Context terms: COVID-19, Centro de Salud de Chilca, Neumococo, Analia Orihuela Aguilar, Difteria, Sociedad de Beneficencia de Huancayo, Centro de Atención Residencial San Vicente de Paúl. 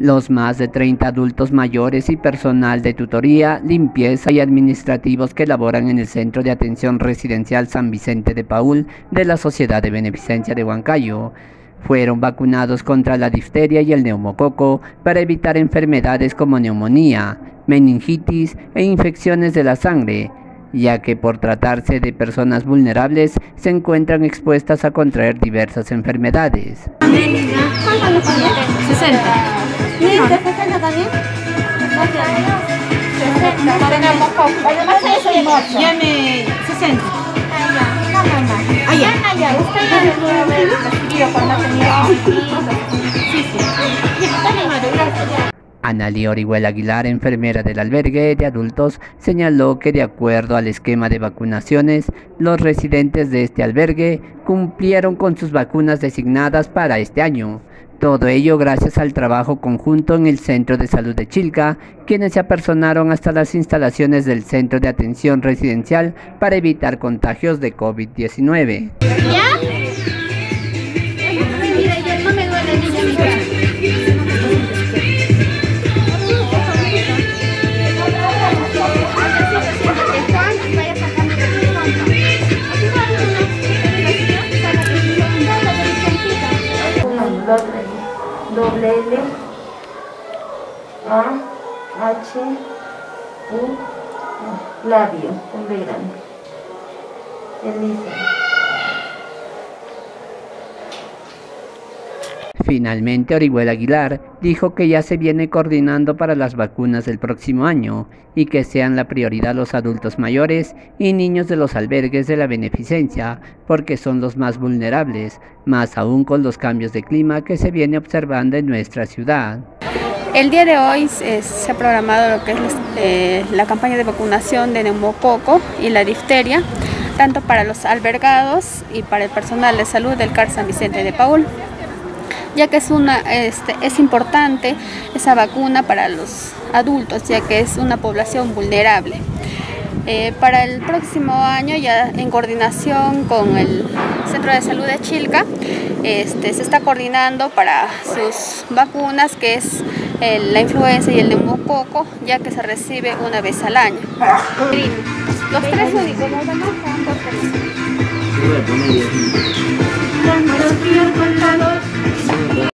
Los más de 30 adultos mayores y personal de tutoría, limpieza y administrativos que laboran en el Centro de Atención Residencial San Vicente de Paúl de la Sociedad de Beneficencia de Huancayo fueron vacunados contra la difteria y el neumococo para evitar enfermedades como neumonía, meningitis e infecciones de la sangre, ya que por tratarse de personas vulnerables se encuentran expuestas a contraer diversas enfermedades. Analia Orihuela Aguilar, enfermera del albergue de adultos, señaló que de acuerdo al esquema de vacunaciones, los residentes de este albergue cumplieron con sus vacunas designadas para este año. Todo ello gracias al trabajo conjunto en el Centro de Salud de Chilca, quienes se apersonaron hasta las instalaciones del Centro de Atención Residencial para evitar contagios de COVID-19. L-A-H-U labio, con B grande, elisa. Finalmente, Orihuela Aguilar dijo que ya se viene coordinando para las vacunas del próximo año y que sean la prioridad los adultos mayores y niños de los albergues de la beneficencia, porque son los más vulnerables, más aún con los cambios de clima que se viene observando en nuestra ciudad. El día de hoy se ha programado lo que es la campaña de vacunación de neumococo y la difteria, tanto para los albergados y para el personal de salud del CAR San Vicente de Paúl, ya que es importante esa vacuna para los adultos, ya que es una población vulnerable. Para el próximo año, ya en coordinación con el Centro de Salud de Chilca, se está coordinando para sus vacunas, que es la influenza y el neumococo, ya que se recibe una vez al año. Los tres únicos, ¿no? Tanto frío,